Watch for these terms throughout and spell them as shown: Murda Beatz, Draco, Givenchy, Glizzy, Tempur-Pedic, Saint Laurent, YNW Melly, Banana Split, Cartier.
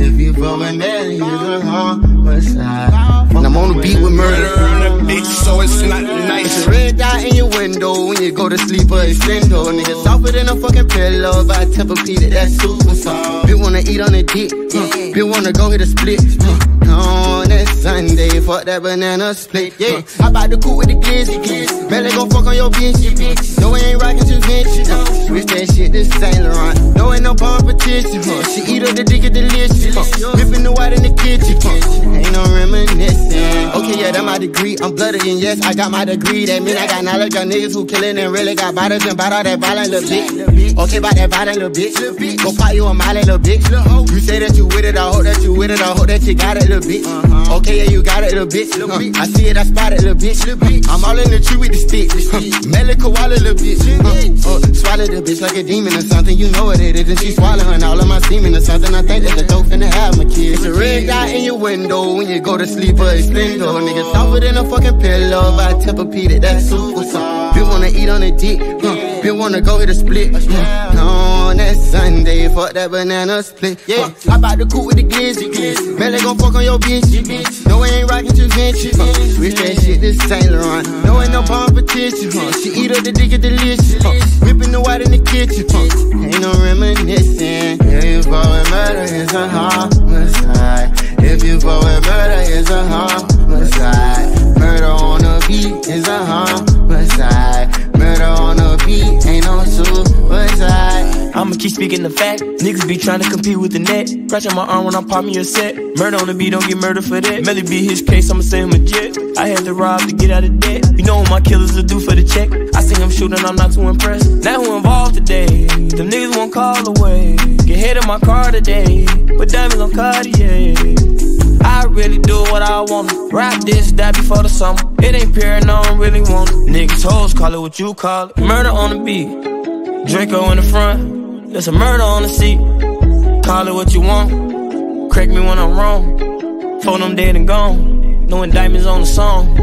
If you blowin' that, you the homicide. When I'm on the beat with Murda Beatz, so it's not nice. It's a red dot in your window when you go to sleep or extendo. Nigga softer than a fucking pillow by Tempur-Pedic, that's super. Bitch wanna eat on a dick, bitch wanna go hit a split. On that Sunday, fuck that banana split. Yeah, I bout to cool with the kids. Melly gon' fuck on your bitch. No, it ain't rockin' to Givenchy. Switch that shit to Saint Laurent. No, ain't no competition. She eat up the dick of delicious. Rippin' the white in the kitchen. Ain't no reminiscing. Okay, yeah, that my degree. I'm blooded and yes, I got my degree. That mean I got knowledge of niggas who killin' and really got bottles and bout all that violent little bitch. Okay, bout that violent little bitch. Go pop you a molly little bitch. You say that you with it, I hope that you with it. I hope that you got it, little bitch. Okay, yeah, you got it, little bitch. I see it, I spot it, little bitch. I'm all in the tree with the stick. Melly koala, little bitch. Swallow the bitch like a demon or something. You know what it is, and she swallowing all of my semen or something. I think that's a dope finna have my kids. It's a red dot in your window when you go to sleep or extendo. Nigga softer than a fucking pillow by Tempur-Pedic, that's super soft. Bitch wanna eat on a dick, bitch wanna go hit a split. On that Sunday, fuck that banana split. Yeah, I bout to cool with the glizzy. Melly gon' fuck on your bitch. No, it ain't rockin' to Givenchy. Switch that shit to Saint Laurent. No, ain't no competition. She eat up the dick is delicious. Rippin' the white in the kitchen. Ain't no reminiscing. If you blowin' murder, it's a homicide. If you blowin' murder, it's a homicide. Murder on a beat is a homicide. Murder on a beat ain't no suicide. I'ma keep speaking the fact. Niggas be trying to compete with the net. Scratching my arm when I pop me a set. Murda on the beat, don't get murdered for that. Melly be his case, I'ma send him a jet. I had to rob to get out of debt. You know what my killers will do for the check. I see him shooting, I'm not too impressed. Now who involved today? Them niggas won't call away. Get hit in my car today. But diamonds on Cartier. I really do what I want. Rap this, die before the summer. It ain't pure, no, I don't really want it. Niggas hoes, call it what you call it. Murda on the beat. Draco in the front. There's a murder on the seat. Call it what you want. Correct me when I'm wrong. Phone them dead and gone. No indictments on the song.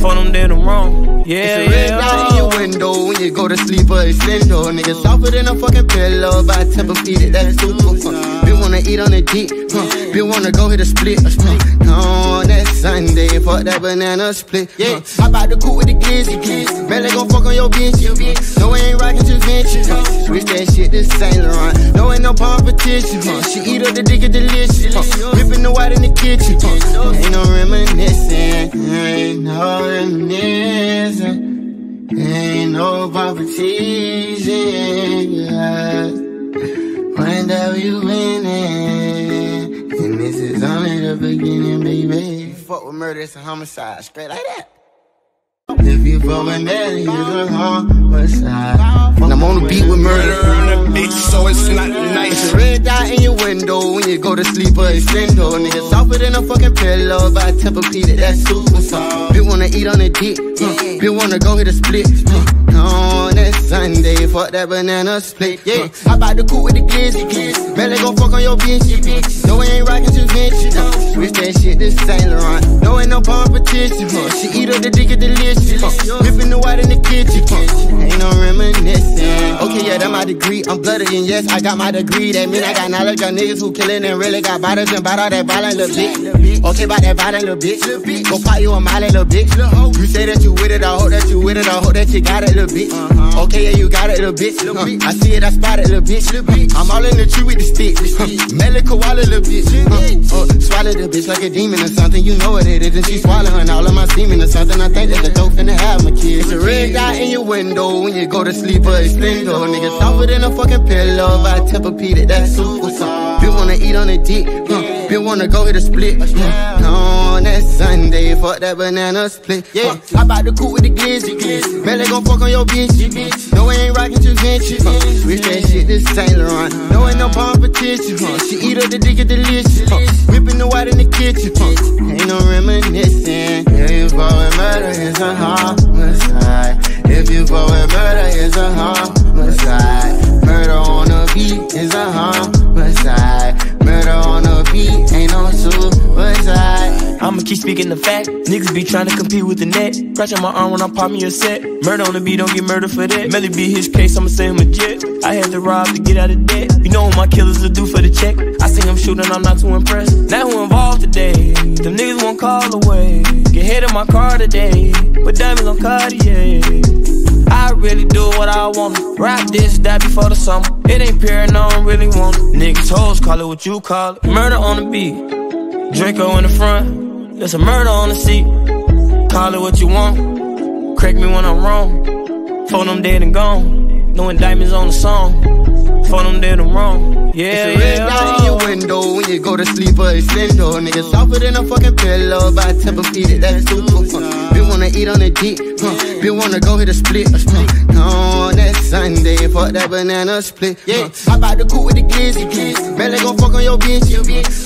Phone them dead and wrong. Yeah, it's a red dot in your window when you go to sleep or extendo. Niggas softer than a fucking pillow by Tempur-Pedic, that's super fun. Bitch wanna eat on a dick. Bitch wanna go hit a split. On that Sunday, fuck that banana split. Yeah, I bout to cool with the glizzy. Melly gon' fuck on your bitch. No, it ain't rockin' to Givenchy. Switch that shit to Saint Laurent. No, ain't no competition. She eat up the dick is delicious. Rippin' the white in the kitchen. Ain't no reminiscing. Ain't no reminiscing. Ain't no competition. Yeah. YNW winning. And this is only the beginning, baby. You fuck with murder, it's a homicide. Straight like that. If you blowin' that, you the homicide. When I'm on the beat with Murda, so it's not nice. It's a red dot in your window when you go to sleep or extendo. Nigga softer than a fucking pillow by Tempur-Pedic, that's super soft. Bitch wanna eat on a dick, bitch wanna go hit a split. On that Sunday, fuck that banana split. Yeah, I bout to cool with the glizzy. Melly gon' fuck on your bitch. No, it ain't rockin' to Givenchy. Switch that shit to Saint Laurent. No, ain't no competition. She eat up the dick is delicious. Rippin' the white in the kitchen. Ain't no reminiscing. Okay, yeah, that my degree. I'm blooded and yes, I got my degree. That mean I got knowledge of niggas who killin' and really got bottles and bout all that violent little bitch. Okay, bout that violent little bitch. Go pop you a molly little bitch. You say that you with it, I hope that you with it. I hope that you got it, little bitch. Okay, yeah, you got it, little bitch. I see it, I spot it, little bitch. I'm all in the tree with the stick. Melly koala, little bitch. Swallow the bitch like a demon or something. You know what it is, and she swallowing all of my semen or something. I think that's a dope finna have my kids. It's a red dot in your window when you go to sleep or extendo. Niggas softer than a fucking pillow by Tempur-Pedic, that's super soft. Bitch wanna eat on a dick, bitch wanna go hit a split. On that Sunday, fuck that banana split. Yeah, I bout to cool with the glizzy. Melly gon' fuck on your bitch. No, it ain't rockin' to Givenchy. Switch that shit to Saint Laurent. No, ain't no competition. She eat up the dick is delicious. Rippin' the white in the kitchen. Ain't no reminiscing. Yeah, you blowin' murder, it's a homicide. If you blowin' murder, it's a homicide. Murder on a beat is a homicide. Murder on a beat ain't no suicide. keep speaking the fact. Niggas be trying to compete with the net. Scratch on my arm when I pop me a set. Murda on the beat, don't get murdered for that. Melly be his case, I'ma send him a jet. I had to rob to get out of debt. You know what my killers will do for the check. I see him shooting, I'm not too impressed. Now who involved today? Them niggas won't call away. Get hit in my car today, but diamonds on Cartier. I really do what I want. Rap this, that before the summer. It ain't pure, no, I don't really want it. Niggas hoes, call it what you call it. Murda on the beat, Draco in the front. There's a Murda on the seat. Call it what you want. Correct me when I'm wrong. Phone them dead and gone. No indictments on the song. Phone them dead and wrong. Yeah, it's a red light in your window when you go to sleep, but it's lit though. Niggas softer than a fucking pillow. By Tempur-Pedic, that's too cool. Been wanna eat on the deep, been wanna go hit a split. No, that Sunday, fuck that banana split. Yeah, I bout to cook with the glizzy. Melly gon' fuck on your bitch.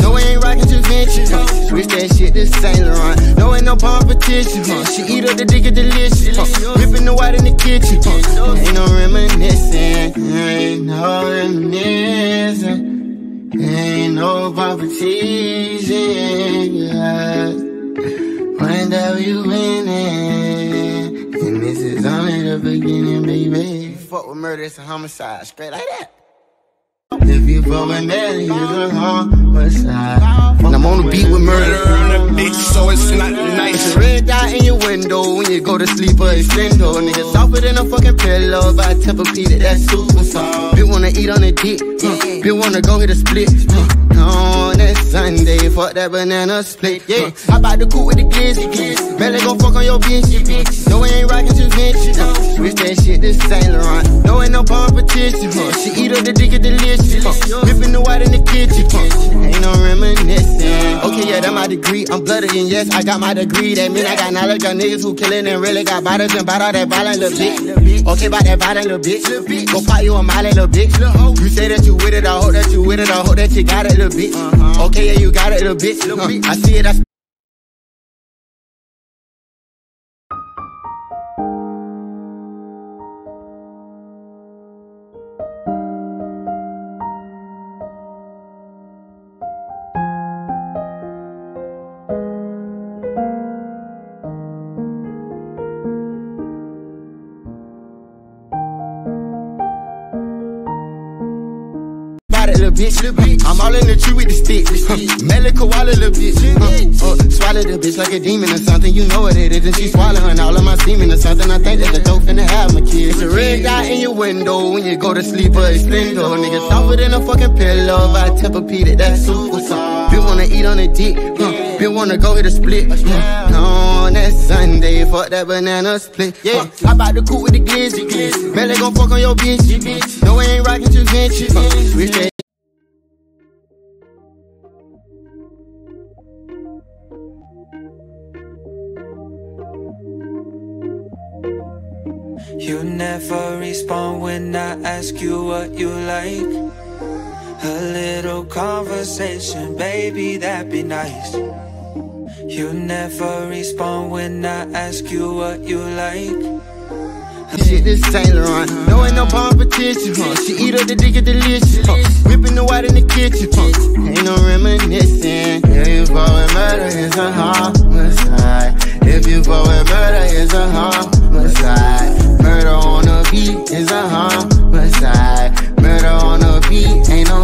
No, I ain't rockin' Givenchy. Switch that shit to Saint Laurent. No, ain't no competition. She eat up the dick is delicious. Rippin' the white in the kitchen. Ain't no reminiscing. Ain't no reminiscing, ain't no competition. Yeah. YNW winning, and this is only the beginning, baby. You fuck with Murda, it's a homicide, straight like that. If you fuck with Melly, you the homicide. And I'm on the beat with Murda, bitch, so it's not nice. Red dot in your window when you go to sleep, but it's single. Niggas softer than a fucking pillow. By Tempur-Pedic, that's super soft. Bitch wanna eat on the dick, bitch wanna go hit a split. On that Sunday, fuck that banana split. Yeah, I bout to cool with the glizzy. Melly gon' fuck on your bitch. No, I ain't rockin' Givenchy. Switch that shit to Saint Laurent. No, ain't no competition. She eat up the dick is delicious. Rippin' the white in the kitchen. Ain't no reminiscing. Okay, yeah, that's my degree. I'm blooded and yes, I got my degree. That mean I got knowledge of niggas who killin' and really got bottles and bout all that violent little bitch. Okay, bout that violent little bitch. Go pop you a molly little bitch. You say that you with it, I hope that you with it, I hope that you got it little bitch. Okay, yeah, you got it little bitch. I see it, I little bitch, little bitch. I'm all in the tree with the stick. Melly koala little bitch. Swallow the bitch like a demon or something. You know what it is. And she swallowing all of my semen or something. I think that the dope finna have my kids. It's a red dot in your window when you go to sleep, but it's lindo. Niggas softer than a fucking pillow. By Tempur-Pedic, that's super soft. Bitch wanna eat on the dick. Bitch wanna go hit a split. On that Sunday, fuck that banana split. Yeah, I bout to cook with the glizzy. Melly gon' fuck on your bitch. No, I ain't rockin' Givenchy. Switch that. You never respond when I ask you what you like. A little conversation, baby, that'd be nice. You never respond when I ask you what you like. Shit, this Saint Laurent. No, ain't no competition. She eat up the dick is delicious. Rippin' the white in the kitchen. Ain't no reminiscing. If you fall with Murda, it's a homicide. If you fall with Murda, it's a homicide. Murda on the beat is a homicide. Murda on the beat ain't no.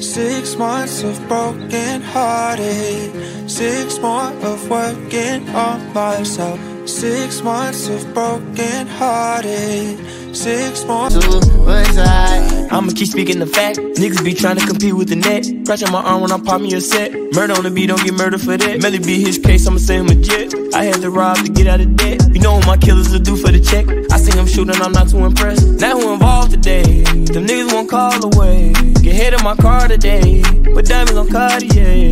Six months of broken hearted, 6 more of working on myself. 6 months of broken hearted, 6 more. I'ma keep speaking the fact. Niggas be trying to compete with the net. Scratch on my arm when I pop me a set. Murda on the beat, don't get murdered for that. Melly be his case, I'ma send him a jet. I had to rob to get out of debt. You know what my killers will do for the check. I see him shooting, I'm not too impressed. Now who involved today? Them niggas won't call away. Get hit in my car today, but diamonds on Cartier.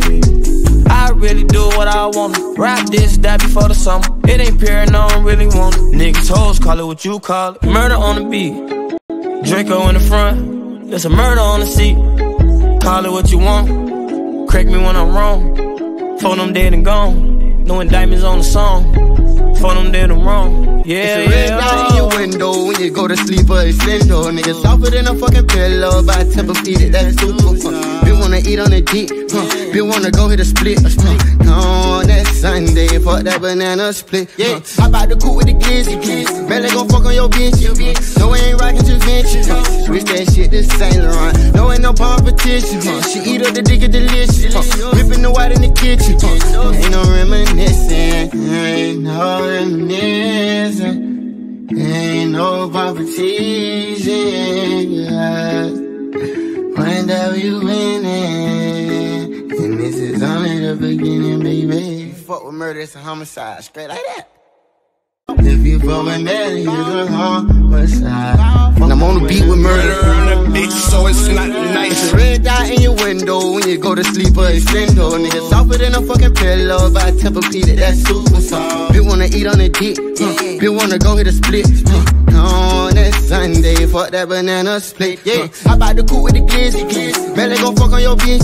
I really do what I want. Rap this, that before the summer. It ain't pure, no, I don't really want it. Niggas hoes, call it what you call it. Murda on the beat, Draco in the front, there's a Murda on the seat. Call it what you want, correct me when I'm wrong. Phone them dead and gone, Doing diamonds on the song. For them did them wrong. Yeah, it's a red light in your window. When you go to sleep or it's window. Nigga softer than a fucking pillow. By Tempur-Pedic, that's super fun. Been wanna eat on the dick, huh? Been wanna go hit a split, on that Sunday, fuck that banana split, I bout to cool with the glizzy, Melly gon' fuck on your bitch, No, we ain't rockin' Givenchy, Switch that shit to Saint Laurent. No, ain't no competition, She eat up the dick is delicious, Rippin' the white in the kitchen, Ain't no reminiscing, ain't no reminiscing, ain't no competition, YNW winning, and this is only the beginning, baby. You fuck with murder, it's a homicide, straight like that. If you fuck with Melly, it's a homicide. And I'm on the beat with murder, bitch, so it's not nice. It's a red dot in your window when you go to sleep or it's window. Nigga softer than a fucking pillow. By Tempur-Pedic, that's super soft. Bitch wanna eat on a dick, bitch wanna go hit a split, on that Sunday, fuck that banana split, I bout to cool with the glizzy, Melly gon' fuck on your bitch,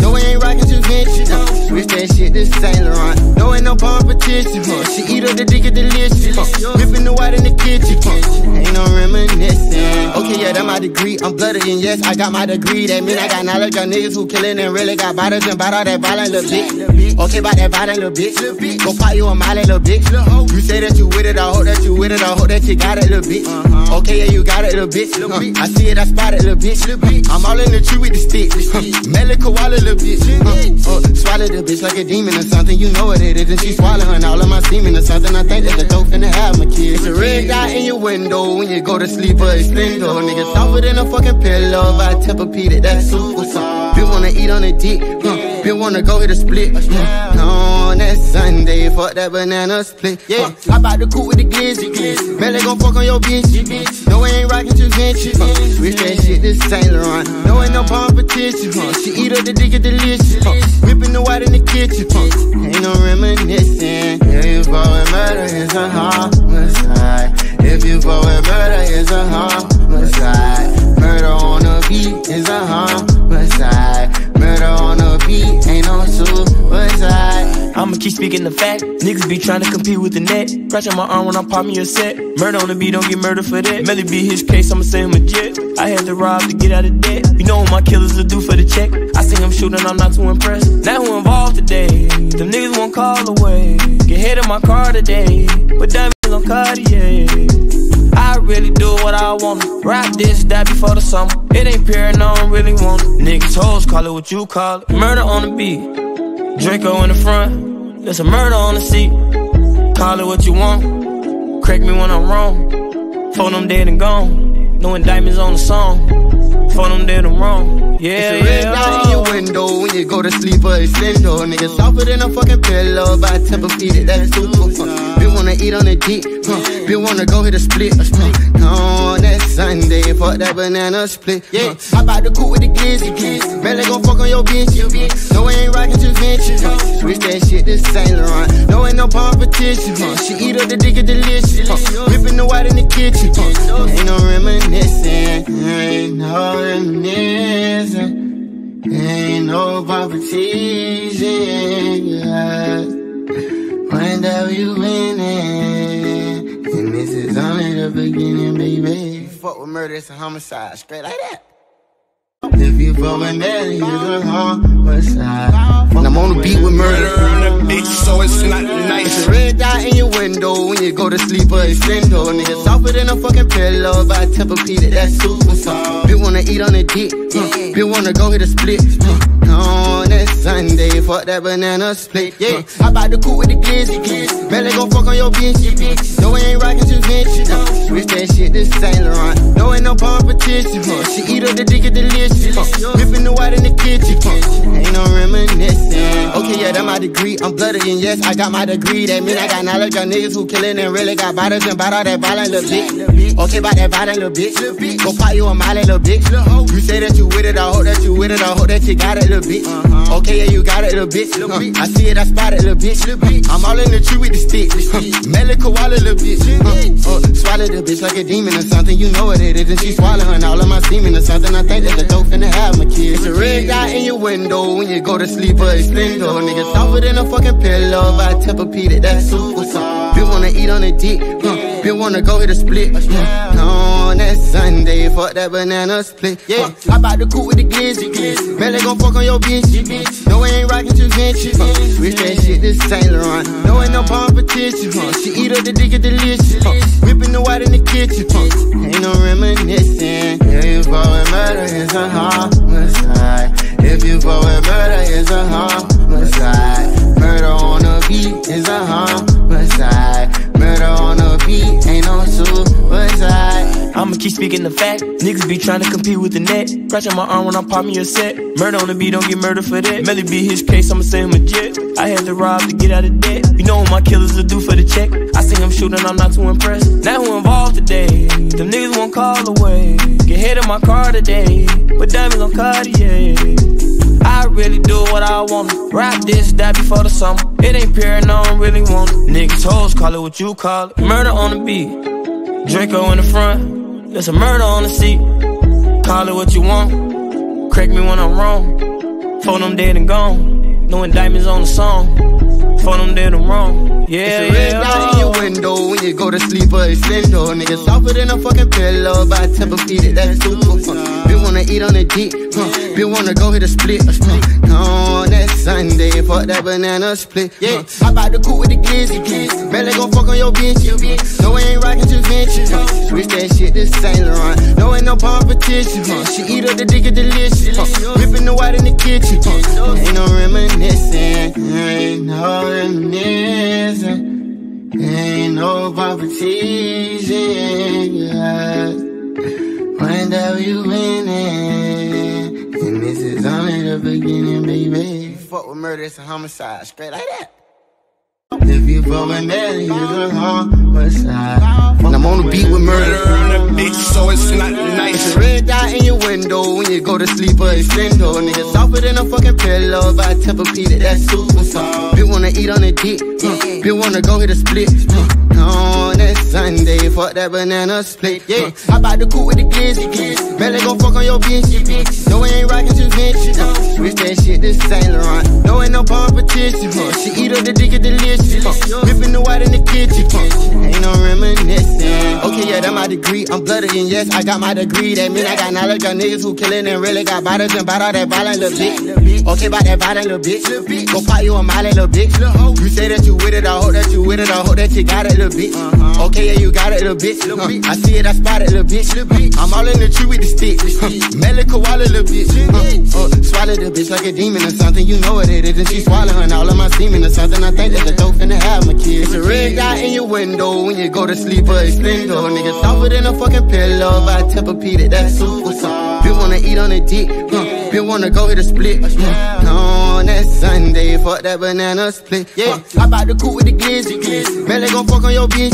No, we ain't rockin' Givenchy, Switch that shit to Saint Laurent. No, ain't no competition, She eat up the dick is delicious, Rippin' the white in the kitchen, Ain't no reminiscing. Okay, yeah, that my degree, I'm blooded and yes, I got my degree. That mean I got knowledge of niggas who killin' and really got bottles and bout all that violent little bitch. Okay, bout that violent little bitch, go pop you a molly little bitch. You say that you with it, I hope that you with it, I hope that you got it, little bitch. Okay, yeah, you got it, little bitch. I see it, I spot it, little bitch. I'm all in the tree with the stick. Melly koala, little bitch. Swallow the bitch like a demon or something. You know what it is, and she swallowing all of my semen or something. I think that the dope finna have my kids. It's a red dot in your window when you go to sleep or it's window. Nigga softer than a fucking pillow. By Tempur-Pedic, that's super soft. Bitch wanna eat on a dick, bitch wanna go hit a split, on that Sunday, fuck that banana split, I bout to cool with the glizzy, Melly gon' fuck on your bitch. No, we ain't rockin' Givenchy, Switch that shit to Saint Laurent. No, ain't no competition, She eat up the dick is delicious, Rippin' the white in the kitchen, Ain't no reminiscing. If you fall with murder, it's a homicide. If you fall with murder, it's a homicide. Murder on the beat is a homicide. Murder on the beat ain't no suicide. I'ma keep speaking the fact. Niggas be trying to compete with the net. Scratching my arm when I pop me a set. Murder on the beat, don't get murdered for that. Melly beat his case, I'ma send him a jet. I had to rob to get out of debt. You know what my killers will do for the check. I see him shooting, I'm not too impressed. Now who involved today? Them niggas won't call away. Get hit in my car today. But diamonds on Cartier. I really do what I want. Rap this, die before the summer. It ain't pure, no, I don't really want it. Niggas hoes, call it what you call it. Murder on the beat. Draco in the front, there's a murder on the seat. Call it what you want, correct me when I'm wrong. Phone them dead and gone, no indictments on the song. Phone them dead and wrong, yeah, it's a red light in your window when you go to sleep or it's window. Nigga softer than a fucking pillow. By Tempur-Pedic, that's super fun. Bitch wanna eat on the dick, Bitch wanna go hit a split, on that Sunday, fuck that banana split, I bout to cool with the glizzy, Melly gon' fuck on your bitch, No, we ain't rockin' Givenchy, Switch that shit to Saint Laurent. No, ain't no competition, She eat up the dick is delicious, Rippin' the white in the kitchen, Ain't no reminiscing, ain't no reminiscing, ain't no competition, YNW winning, and this is only the beginning, baby. You fuck with murder, it's a homicide, straight like that. If you fuck with Melly, it's a homicide. And I'm on the beat with murder, bitch, so it's not nice. It's a red dot in your window when you go to sleep or it's window. Nigga softer than a fucking pillow. By Tempur-Pedic, that's super soft. Bitch wanna eat on a dick, bitch wanna go hit a split, on that Sunday, fuck that banana split, I bout to cool with the glizzy, Melly gon' fuck on your bitch, No, we ain't rockin' Givenchy, Switch that shit to Saint Laurent. No, ain't no competition, She eat up the dick is delicious, Rippin' the white in the kitchen, Ain't no reminiscing. Okay, yeah, that my degree, I'm blooded and yes, I got my degree. That mean I got knowledge of niggas who killin' and really got bottles and bout all that violent little bitch. Okay, bout that violent little bitch, go pop you a molly little bitch. You say that you with it, I hope that you with it, I hope that you got it, little bitch. Okay, yeah, you got it, little bitch. I see it, I spot it, little bitch. I'm all in the tree with the stick. Melly koala, little bitch. Swallow the bitch like a demon or something. You know what it is, and she swallowing all of my semen or something. I think that the dope finna have my kids. It's a red dot in your window when you go to sleep or it's window. nigga softer than a fucking pillow by Tempur-Pedic, that's super soft. Been wanna eat on a dick, been wanna go hit a split. On that Sunday, fuck that banana split. Yeah, I bout to cool with the glizzy. Melly gon' fuck on your bitch. No, it ain't rockin' Givenchy. Switch that shit to Saint Laurent. No, ain't no competition. She eat up the dick is delicious. Whippin' the white in the kitchen. Ain't no reminiscing. If you go and murder, it's a homicide. If you go and murder, it's a homicide. Murder on a beat is a homicide. Murder on a beat ain't no suicide. I'ma keep speaking the fact. Niggas be trying to compete with the net. Scratching my arm when I pop me a set. Murder on the beat, don't get murdered for that. Melly beat his case, I'ma send him a jet. I had to rob to get out of debt. You know what my killers will do for the check. I seen him shooting, I'm not too impressed. Now who involved today? Them niggas won't call away. Get hit in my car today, but diamonds on Cartier. I really do what I want. Rap this, die before the summer. It ain't pure, no, I don't really want it. Niggas hoes call it what you call it. Murder on the beat, Draco in the front. There's a murder on the seat. Call it what you want. Correct me when I'm wrong. Phone them dead and gone. No indictments on the song. Phone them dead and wrong. Yeah, it's a red light in your window when you go to sleep or it's window. Niggas softer than a fucking pillow by Tempur-Pedic, that's super fun. Been wanna eat on a dick, been wanna go hit a split. On that Sunday, fuck that banana split. Yeah, I bout to cool with the glizzy. Melly gon' fuck on your bitch. No, it ain't rockin' Givenchy. Switch that shit to Saint Laurent. No, ain't no competition. She eat up the dick is delicious. Rippin' the white in the kitchen. Ain't no reminiscing. Ain't no reminiscing. Ain't no competition. Yeah. YNW winning, and this is only the beginning, baby. You fuck with murder, it's a homicide, straight like that. If you fuck with Melly, it's a homicide. And I'm on the beat with murder. On the beat, so it's not nice. It's a red dot in your window when you go to sleep or it's window. Niggas softer than a fucking pillow by Tempur-Pedic, that's super soft. Been wanna eat on a dick, been wanna go hit a split. On that Sunday, fuck that banana split. Yeah, I bout to cool with the glizzy. Melly gon' fuck on your bitch. No, it ain't rockin' Givenchy. Switch that shit to Saint Laurent. No, ain't no competition. She eat up the dick is delicious. Rippin' the white in the kitchen. Ain't no reminiscing. Okay, yeah, that's my degree. I'm blooded and yes, I got my degree. That mean I got knowledge of niggas who killin' and really got bottles and bought all that violent little bitch. Okay, bout that violent little bitch. Go pop you a molly little bitch. You say that you with it, I hope that you with it. I hope that you got it, little bitch. Okay, yeah, you got it, little bitch. I see it, I spot it, little bitch. I'm all in the tree with the stick. Melly koala, little bitch. Swallow the bitch like a demon or something. You know what it is, and she swallowing all of my semen or something. I think that's a dope finna have my kids. It's a red dot in your window when you go to sleep or it's window. Niggas softer than a fucking pillow by Tempur-Pedic, that's super soft. Been wanna eat on a dick, been wanna go hit a split. On that Sunday, fuck that banana split. Yeah, I bout to cool with the glizzy. Melly gon' fuck on your bitch.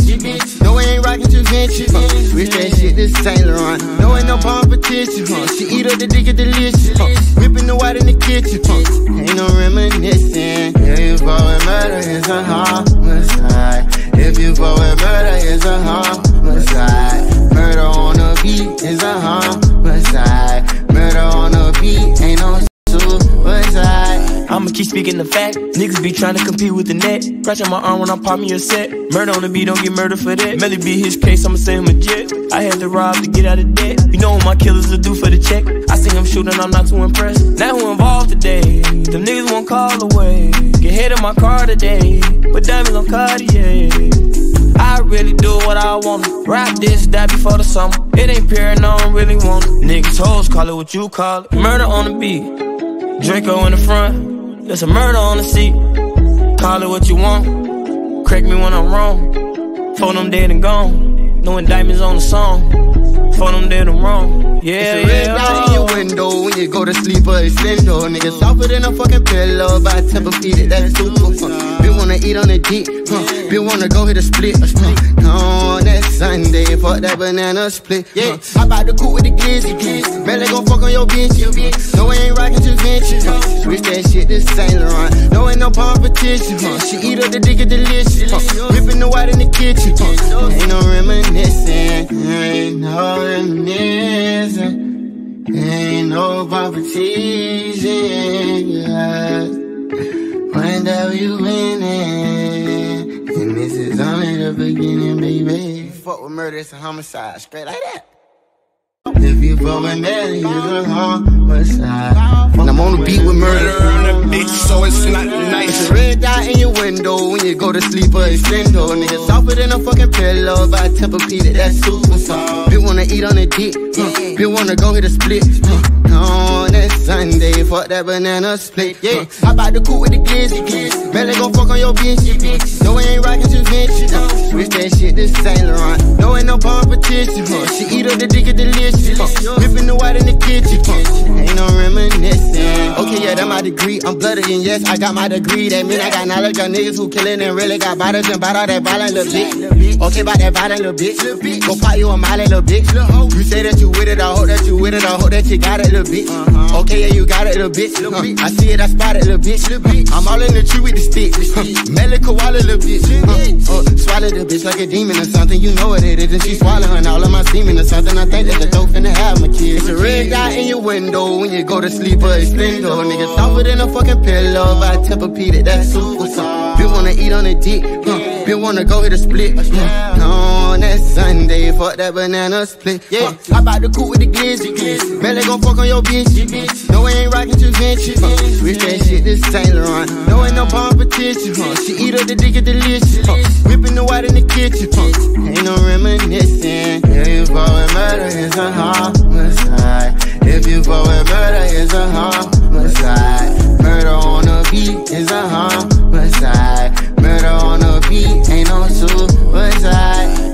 No, it ain't rockin' Givenchy. Switch that shit to Saint Laurent. No, ain't no competition. She eat up the dick is delicious. Whippin' the white in the kitchen. Ain't no reminiscing. If you go and murder, it's a homicide. If you go and murder, it's a homicide. Murder on a beat is a homicide. Murder on a beat ain't no suicide. I'ma keep speaking the fact. Niggas be trying to compete with the net. Scratching my arm when I pop me a set. Murder on the beat, don't get murdered for that. Melly beat his case, I'ma send him a jet. I had to rob to get out of debt. You know what my killers will do for the check. I seen him shooting, I'm not too impressed. Now who involved today? Them niggas won't call away. Get hit in my car today, but diamonds on Cartier. I really do what I want. Rap this, die before the summer. It ain't pure, no, I don't really want it. Niggas hoes call it what you call it. Murder on the beat, Draco in the front. There's a murder on the seat. Call it what you want. Correct me when I'm wrong. Phone them dead and gone. No indictments on the song. Phone them dead and wrong. Yeah, it's a red light in your window when you go to sleep or it's window. Niggas softer than a fucking pillow by Tempur-Pedic, that's super fun. Been wanna eat on a dick, been wanna go hit a split. On that Sunday, fuck that banana split. Yeah, I bout to cool with the glizzy. Melly gon' fuck on your bitch. No, it ain't rockin' Givenchy. Switch that shit to Saint Laurent. No, ain't no competition. She eat up the dick is delicious. Rippin' the white in the kitchen. Ain't no reminiscing. Ain't no reminiscing. Ain't no competition. YNW winning, and this is only the beginning, baby. You fuck with murder, it's a homicide, straight like that. If you fuck with Melly, you the homicide. When I'm on the beat with murder, bitch, so it's not nice. Red dot in your window when you go to sleep or extendo. Nigga softer than a fucking pillow by Tempur-Pedic, that's super soft. Bitch wanna eat on a dick, bitch wanna go hit a split. On that Sunday, fuck that banana split, yeah. I bout to cool with the kids, Melly gon' fuck on your bitch, No, it ain't rockin' Givenchy, switch that shit to Saint Laurent. No, ain't no competition, She eat up the dick is delicious, Rippin' the white in the kitchen, Ain't no reminiscing. Okay, yeah, that's my degree, I'm blooded and yes, I got my degree. That mean I got knowledge of niggas who killin' and really got bottles and bout all that violent little bitch. Okay, bout that violent little bitch, go pop you a molly little bitch. You say that you with it, I hope that you with it, I hope that you got it, little bitch. Okay, yeah, you got it, little bitch. I see it, I spot it, little bitch. I'm all in the tree with the stick. Melly koala, little bitch. Swallow the bitch like a demon or something. You know what it is, and she swallowing all of my semen or something. I think that the dope finna have my kids. It's a red dot in your window when you go to sleep or extendo. Nigga softer than a fucking pillow by Tempur-Pedic, that's super soft. Bitch wanna eat on a dick, bitch wanna go hit a split. On that Sunday, fuck that banana split. Yeah, I bout to cool with the glizzy. Melly gon' fuck on your bitch. No, it ain't rockin' Givenchy. Switch that shit to Saint Laurent. No, ain't no competition. She eat up the dick is delicious. Whippin' the white in the kitchen. Ain't no reminiscing. If you fall with murder, it's a homicide. If you fall with murder, it's a homicide. Murder on the beat is a homicide. Murder on the beat ain't no suicide.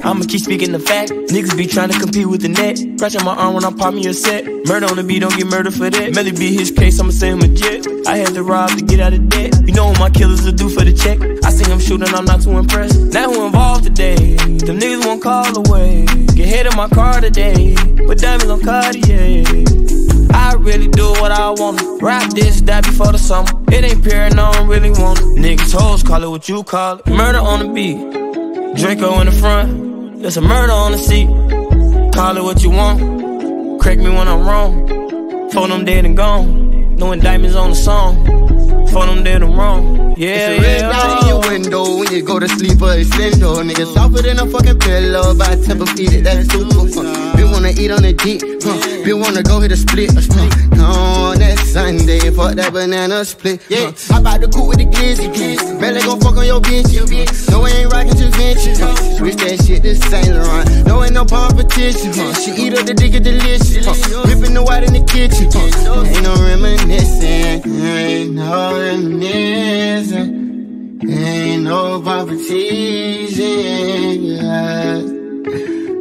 I'ma keep speaking the fact. Niggas be tryna compete with the net. Scratching my arm when I pop me a set. Murder on the beat, don't get murdered for that. Melly be his case, I'ma send him a jet. I had to rob to get out of debt. You know what my killers will do for the check. I see him shooting, I'm not too impressed. Now who involved today? Them niggas won't call away. Get hit in my car today, but diamonds on Cartier. I really do what I want. Rap this, die before the summer. It ain't pure, no, I don't really want it. Niggas hoes, call it what you call it. Murder on the beat, Draco in the front. There's a murder on the seat. Call it what you want. Crack me when I'm wrong. Phone them dead and gone. No indictments on the song. Phone them dead and wrong. Yeah, it's a red dot in your window when you go to sleep or extendo. Nigga softer than a fucking pillow by Tempur-Pedic, that's super fun. Bitch wanna eat on the dick, bitch wanna go hit a split. On that Sunday, fuck that banana split. Yeah, I bout to cool with the glizzy. Melly gon' fuck on your bitch. No, it ain't rockin' Givenchy. Switch that shit to Saint Laurent. No, ain't no competition. She eat up the dick is delicious. Rippin' the white in the kitchen. Ain't no reminiscing. Ain't no reminiscing. Ain't no competition. Yeah.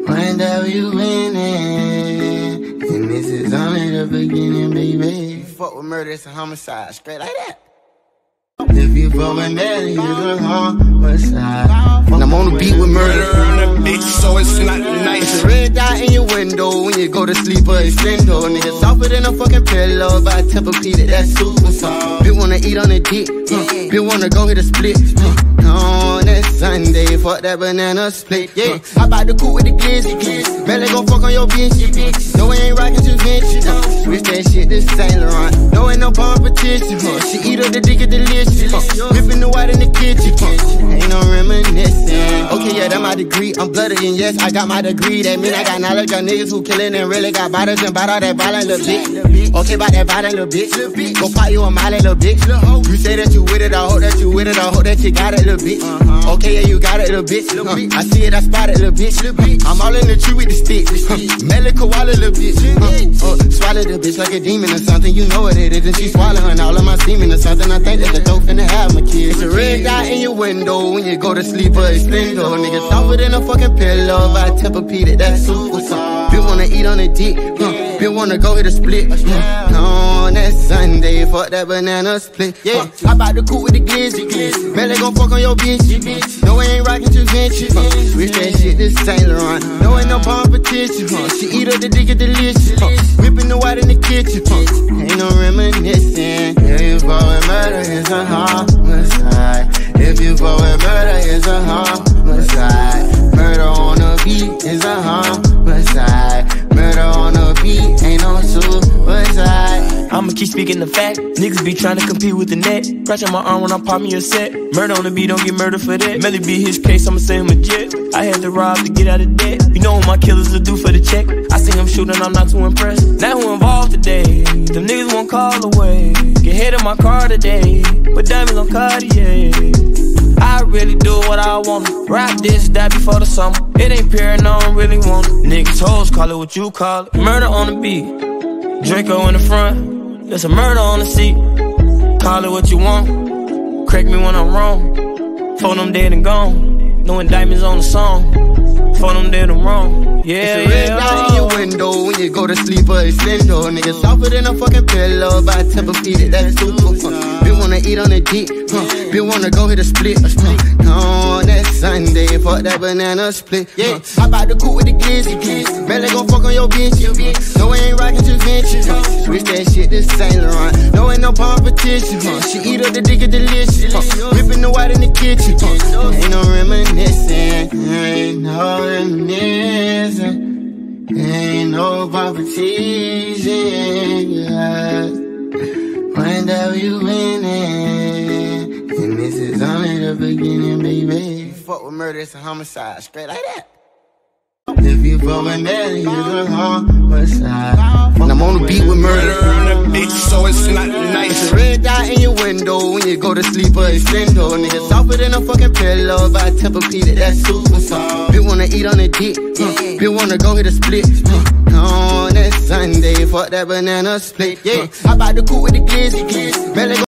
YNW winning, and this is only the beginning, baby. You fuck with murder, it's a homicide, straight like that. If you fuck with Melly, you the homicide. When I'm on the beat with murder, bitch, so it's not nice. It's a red dot in your window when you go to sleep or extendo. Nigga softer than a fucking pillow by Tempur-Pedic, that's super soft. Bitch wanna eat on a dick, bitch wanna go hit a split. On that Sunday, fuck that banana split. Yeah, I bout to cool with the glizzy. Melly gon' fuck on your bitch. No, it ain't rockin' Givenchy. Switch that shit to Saint Laurent. No, ain't no competition. She eat up the dick is delicious. Rippin' the white in the kitchen. Ain't no reminiscing. Okay, yeah, that's my degree. I'm blooded and yes, I got my degree. That mean I got knowledge of niggas who killin' and really got bottles and bout all that violent little bitch. Okay, bout that violent little bitch. Go pop you a molly little bitch. You say that you with it, I hope that you with it, I hope that you got it, little bitch. Okay, yeah, you got it, little bitch. I see it, I spot it, little bitch. I'm all in the tree with the stick. Melly koala, little bitch. Swallow the bitch like a demon or something. You know what it is, and she swallowing all of my semen or something. I think that the dope finna have my kids. It's a red dot in your window when you go to sleep or extendo. Nigga softer than a fucking pillow by Tempur-Pedic, that's super soft. Bitch wanna eat on a dick, bitch wanna go hit a split. On that Sunday, fuck that banana split. Yeah, I bout to cool with the glizzy. Melly gon' fuck on your bitch. No, it ain't rockin' Givenchy. Switch that shit to Saint Laurent. No, ain't no competition. She eat up the dick is delicious. Whippin' the white in the kitchen. Ain't no reminiscing. If you fall with murder, it's a homicide. If you fall with murder, it's a homicide. Murder on the beat is a homicide. Murder on the beat ain't no suicide. I'ma She speaking the fact. Niggas be trying to compete with the net. Scratching my arm when I pop me a set. Murder on the beat, don't get murdered for that. Melly be his case, I'ma send him a jet. I had to rob to get out of debt. You know what my killers will do for the check. I see him shooting, I'm not too impressed. Now who involved today? Them niggas won't call away. Get hit in my car today, but diamonds on Cartier. I really do what I want to. Rap this, die before the summer. It ain't pure, no, I don't really want it. Niggas hoes, call it what you call it. Murder on the beat, Draco in the front. There's a murder on the seat, call it what you want. Crack me when I'm wrong, phone them dead and gone. No indictments on the song, phone them dead and wrong. Yeah, it's a red light in your window when you go to sleep or extendo. Niggas softer than a fucking pillow by Tempur-Pedic, that's super fun. Been wanna eat on a dick, huh? Been wanna go hit a split, on that Sunday, fuck that banana split, yeah. I bout to cool with the glizzy, Melly gon' fuck on your bitch, No, I ain't rockin' Givenchy, Switch that shit to Saint Laurent, no ain't no competition, She eat up the dick is delicious, Whippin' the white in the kitchen, Ain't no reminiscing, ain't no reminiscing, ain't no competition, YNW winning, and this is only the beginning, baby. Fuck with murder, it's a homicide, straight like that. If you fuck with Melly, you the homicide. When I'm on the beat with murder, so it's not nice. It's a red dot in your window when you go to sleep or extendo. Niggas softer than a fucking pillow by Tempur-Pedic, that's super soft. Bitch wanna eat on a dick, bitch wanna go hit a split, on that Sunday, fuck that banana split, I bout to cool with the glizzy, Melly